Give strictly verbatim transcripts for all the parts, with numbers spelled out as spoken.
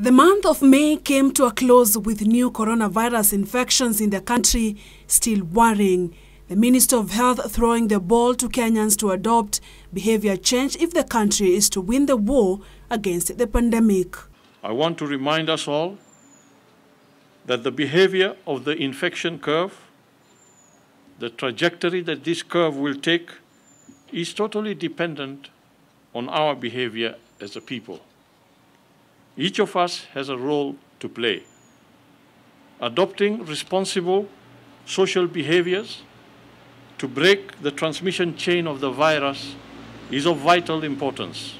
The month of May came to a close with new coronavirus infections in the country still worrying. The Minister of Health throwing the ball to Kenyans to adopt behavior change if the country is to win the war against the pandemic. I want to remind us all that the behavior of the infection curve, the trajectory that this curve will take, is totally dependent on our behavior as a people. Each of us has a role to play. Adopting responsible social behaviors to break the transmission chain of the virus is of vital importance.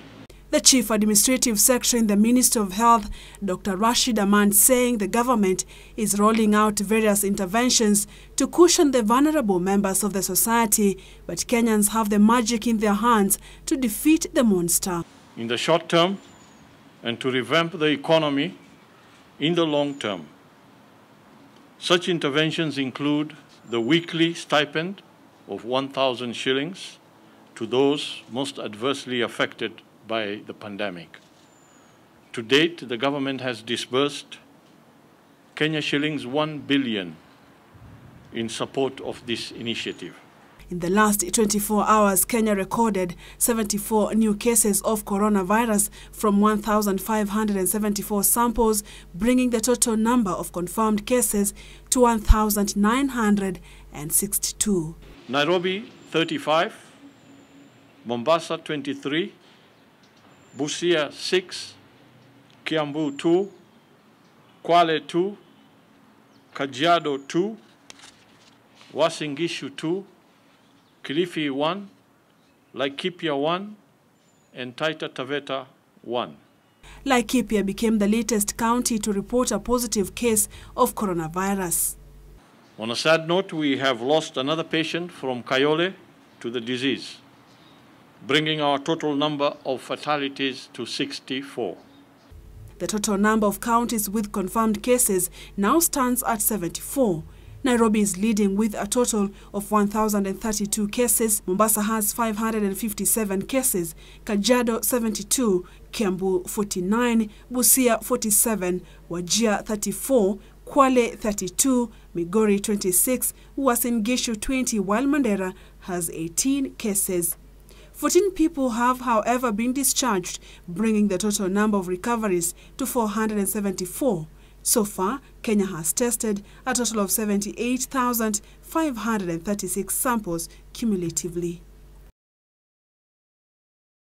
The Chief Administrative Secretary in the Ministry of Health, Doctor Rashid Aman, saying the government is rolling out various interventions to cushion the vulnerable members of the society, but Kenyans have the magic in their hands to defeat the monster. In the short term, and to revamp the economy in the long term. Such interventions include the weekly stipend of one thousand shillings to those most adversely affected by the pandemic. To date, the government has disbursed Kenya shillings one billion in support of this initiative. In the last twenty-four hours, Kenya recorded seventy-four new cases of coronavirus from one thousand five hundred seventy-four samples, bringing the total number of confirmed cases to one thousand nine hundred sixty-two. Nairobi, thirty-five, Mombasa, twenty-three, Busia, six, Kiambu, two, Kwale, two, Kajiado, two, Wasingishu, two, Kilifi one, Laikipia one, and Taita Taveta one. Laikipia became the latest county to report a positive case of coronavirus. On a sad note, we have lost another patient from Kayole to the disease, bringing our total number of fatalities to sixty-four. The total number of counties with confirmed cases now stands at seventy-four. Nairobi is leading with a total of one thousand thirty-two cases. Mombasa has five hundred fifty-seven cases, Kajiado seventy-two, Kiambu forty-nine, Busia forty-seven, Wajir thirty-four, Kwale thirty-two, Migori twenty-six, Uasin Gishu twenty, while Mandera has eighteen cases. fourteen people have, however, been discharged, bringing the total number of recoveries to four hundred seventy-four. So far, Kenya has tested a total of seventy-eight thousand five hundred thirty-six samples cumulatively.